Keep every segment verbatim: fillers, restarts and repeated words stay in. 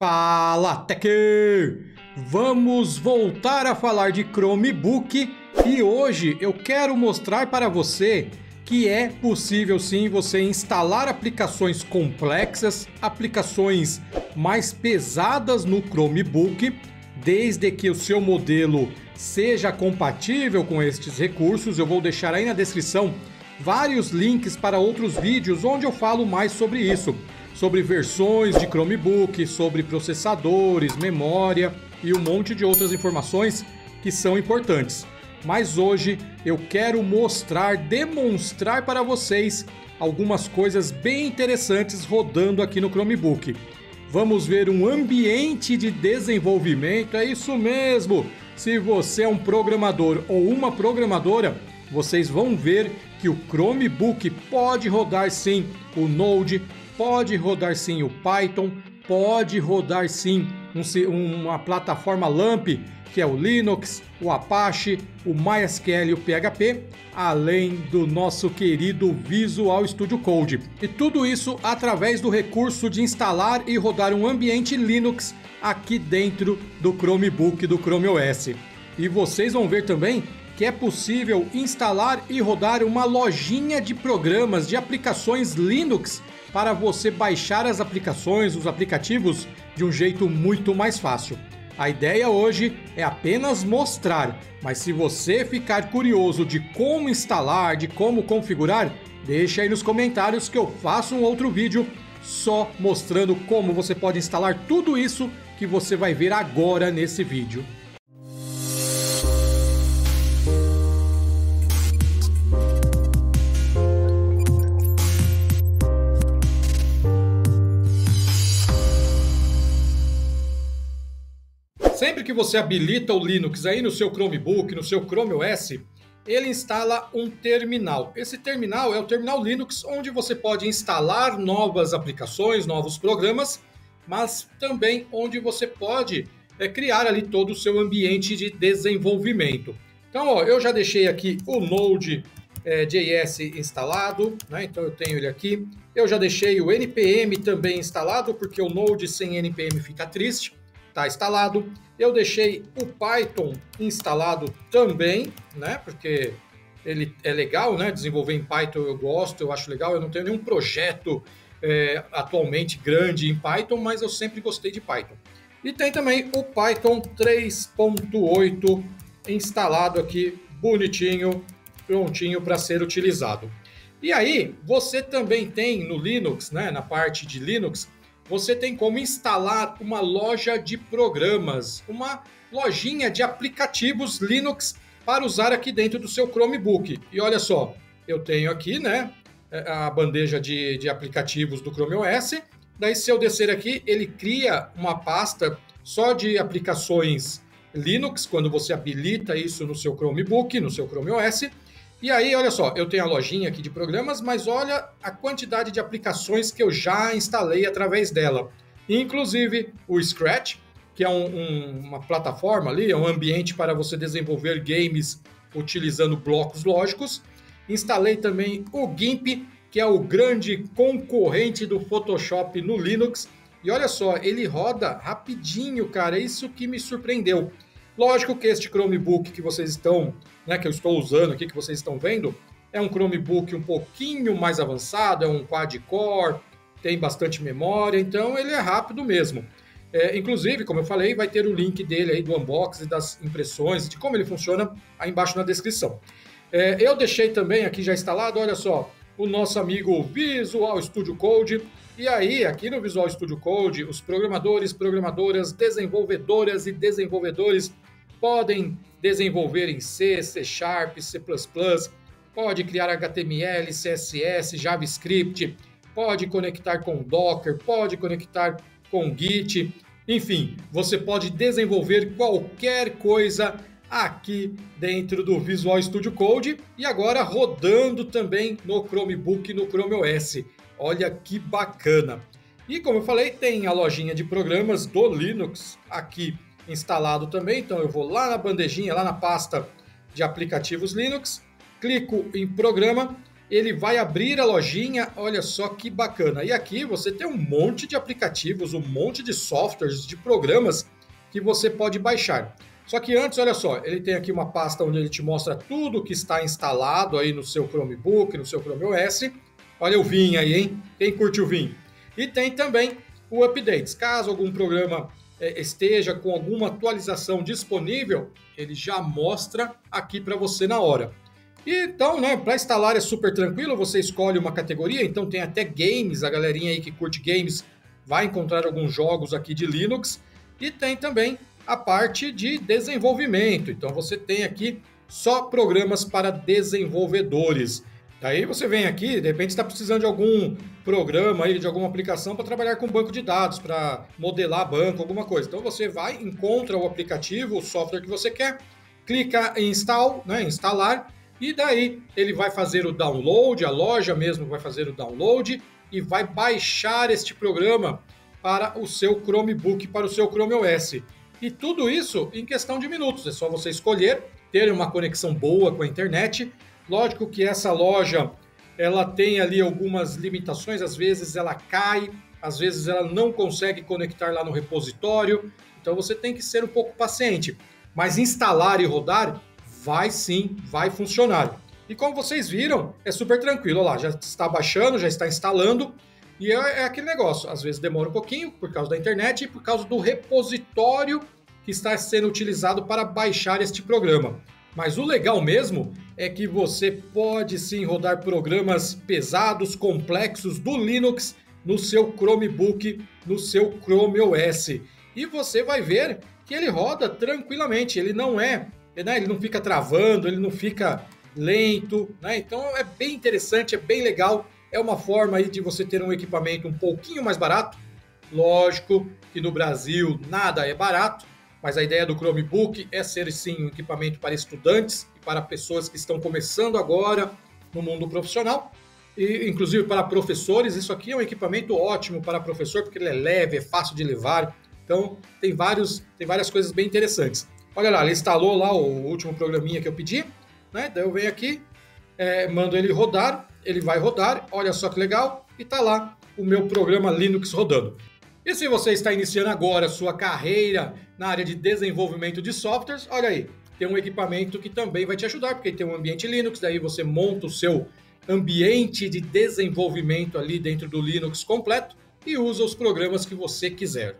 Fala, Tech! Vamos voltar a falar de Chromebook e hoje eu quero mostrar para você que é possível sim você instalar aplicações complexas, aplicações mais pesadas no Chromebook, desde que o seu modelo seja compatível com estes recursos. Eu vou deixar aí na descrição vários links para outros vídeos onde eu falo mais sobre isso. Sobre versões de Chromebook, sobre processadores, memória e um monte de outras informações que são importantes. Mas hoje eu quero mostrar, demonstrar para vocês algumas coisas bem interessantes rodando aqui no Chromebook. Vamos ver um ambiente de desenvolvimento, é isso mesmo! Se você é um programador ou uma programadora, vocês vão ver que o Chromebook pode rodar sim o Node, pode rodar sim o Python, pode rodar sim um, uma plataforma LAMP, que é o Linux, o Apache, o MySQL e o P H P, além do nosso querido Visual Studio Code. E tudo isso através do recurso de instalar e rodar um ambiente Linux aqui dentro do Chromebook, do Chrome O S. E vocês vão ver também que é possível instalar e rodar uma lojinha de programas, de aplicações Linux, para você baixar as aplicações, os aplicativos, de um jeito muito mais fácil. A ideia hoje é apenas mostrar, mas se você ficar curioso de como instalar, de como configurar, deixa aí nos comentários que eu faço um outro vídeo só mostrando como você pode instalar tudo isso que você vai ver agora nesse vídeo. Sempre que você habilita o Linux aí no seu Chromebook, no seu Chrome O S, ele instala um terminal. Esse terminal é o terminal Linux, onde você pode instalar novas aplicações, novos programas, mas também onde você pode é, criar ali todo o seu ambiente de desenvolvimento. Então, ó, eu já deixei aqui o Node é, J S instalado, né? Então eu tenho ele aqui. Eu já deixei o N P M também instalado, porque o Node sem N P M fica triste. Tá instalado. Eu deixei o Python instalado também, né? Porque ele é legal, né? Desenvolver em Python eu gosto, eu acho legal. Eu não tenho nenhum projeto é, atualmente grande em Python, mas eu sempre gostei de Python. E tem também o Python três ponto oito instalado aqui, bonitinho, prontinho para ser utilizado. E aí, você também tem no Linux, né? Na parte de Linux, você tem como instalar uma loja de programas, uma lojinha de aplicativos Linux para usar aqui dentro do seu Chromebook. E olha só, eu tenho aqui, né, a bandeja de, de aplicativos do Chrome O S. Daí, se eu descer aqui, ele cria uma pasta só de aplicações Linux, quando você habilita isso no seu Chromebook, no seu Chrome O S. E aí, olha só, eu tenho a lojinha aqui de programas, mas olha a quantidade de aplicações que eu já instalei através dela. Inclusive o Scratch, que é um, um, uma plataforma ali, é um ambiente para você desenvolver games utilizando blocos lógicos. Instalei também o GIMP, que é o grande concorrente do Photoshop no Linux. E olha só, ele roda rapidinho, cara, é isso que me surpreendeu. Lógico que este Chromebook que vocês estão, né, que eu estou usando aqui, que vocês estão vendo, é um Chromebook um pouquinho mais avançado, é um quad-core, tem bastante memória, então ele é rápido mesmo. É, inclusive, como eu falei, vai ter o link dele aí do unboxing, das impressões, de como ele funciona aí embaixo na descrição. É, eu deixei também aqui já instalado, olha só, o nosso amigo Visual Studio Code. E aí, aqui no Visual Studio Code, os programadores, programadoras, desenvolvedoras e desenvolvedores podem desenvolver em C, C Sharp, C plus plus, pode criar H T M L, C S S, JavaScript, pode conectar com Docker, pode conectar com Git, enfim, você pode desenvolver qualquer coisa aqui dentro do Visual Studio Code e agora rodando também no Chromebook, no Chrome O S. Olha que bacana! E como eu falei, tem a lojinha de programas do Linux aqui instalado também. Então eu vou lá na bandejinha, lá na pasta de aplicativos Linux, clico em programa ele vai abrir a lojinha, olha só que bacana. E aqui você tem um monte de aplicativos, um monte de softwares, de programas que você pode baixar. Só que antes, olha só, ele tem aqui uma pasta onde ele te mostra tudo que está instalado aí no seu Chromebook, no seu Chrome O S. Olha o Vim aí, hein? Quem curte o Vim? E tem também o Updates. Caso algum programa eh, esteja com alguma atualização disponível, ele já mostra aqui para você na hora. E então, né, para instalar é super tranquilo, você escolhe uma categoria, então tem até games, a galerinha aí que curte games vai encontrar alguns jogos aqui de Linux. E tem também a parte de desenvolvimento, então você tem aqui só programas para desenvolvedores. Daí você vem aqui, de repente está precisando de algum programa, aí, de alguma aplicação para trabalhar com banco de dados, para modelar banco, alguma coisa. Então você vai, encontra o aplicativo, o software que você quer, clica em install, né, instalar, e daí ele vai fazer o download, a loja mesmo vai fazer o download e vai baixar este programa para o seu Chromebook, para o seu Chrome O S. E tudo isso em questão de minutos, é só você escolher, ter uma conexão boa com a internet. Lógico que essa loja, ela tem ali algumas limitações, às vezes ela cai, às vezes ela não consegue conectar lá no repositório, então você tem que ser um pouco paciente. Mas instalar e rodar, vai sim, vai funcionar. E como vocês viram, é super tranquilo, olha lá, já está baixando, já está instalando, e é aquele negócio, às vezes demora um pouquinho por causa da internet e por causa do repositório que está sendo utilizado para baixar este programa. Mas o legal mesmo é que você pode sim rodar programas pesados, complexos do Linux no seu Chromebook, no seu Chrome O S. E você vai ver que ele roda tranquilamente, ele não é, né, ele não fica travando, ele não fica lento, né? Então é bem interessante, é bem legal. É uma forma aí de você ter um equipamento um pouquinho mais barato. Lógico que no Brasil nada é barato, mas a ideia do Chromebook é ser sim um equipamento para estudantes e para pessoas que estão começando agora no mundo profissional. E, inclusive para professores, isso aqui é um equipamento ótimo para professor, porque ele é leve, é fácil de levar. Então tem, vários, tem várias coisas bem interessantes. Olha lá, ele instalou lá o último programinha que eu pedi, né? Daí eu venho aqui, é, mando ele rodar. Ele vai rodar, olha só que legal, e tá lá o meu programa Linux rodando. E se você está iniciando agora a sua carreira na área de desenvolvimento de softwares, olha aí, tem um equipamento que também vai te ajudar, porque tem um ambiente Linux, daí você monta o seu ambiente de desenvolvimento ali dentro do Linux completo e usa os programas que você quiser.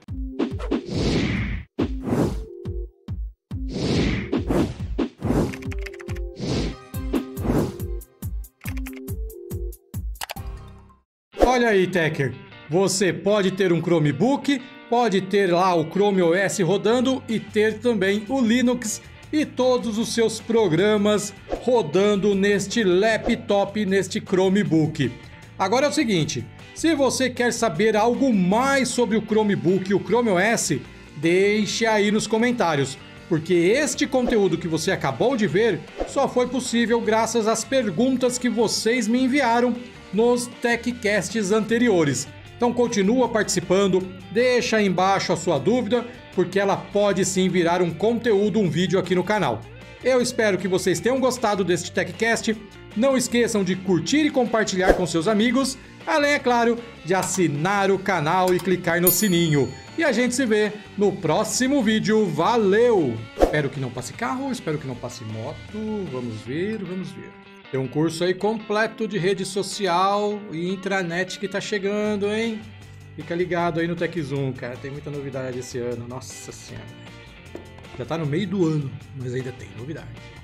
Olha aí, Tecker, você pode ter um Chromebook, pode ter lá o Chrome O S rodando e ter também o Linux e todos os seus programas rodando neste laptop, neste Chromebook. Agora é o seguinte, se você quer saber algo mais sobre o Chromebook e o Chrome O S, deixe aí nos comentários, porque este conteúdo que você acabou de ver só foi possível graças às perguntas que vocês me enviaram nos TekCasts anteriores. Então continua participando, deixa aí embaixo a sua dúvida, porque ela pode sim virar um conteúdo, um vídeo aqui no canal. Eu espero que vocês tenham gostado deste TekCast, não esqueçam de curtir e compartilhar com seus amigos, além, é claro, de assinar o canal e clicar no sininho. E a gente se vê no próximo vídeo, valeu! Espero que não passe carro, espero que não passe moto, vamos ver, vamos ver. Tem um curso aí completo de rede social e intranet que tá chegando, hein? Fica ligado aí no TekZoom, cara. Tem muita novidade esse ano. Nossa Senhora. Já tá no meio do ano, mas ainda tem novidade.